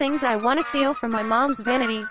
Things I want to steal from my mom's vanity.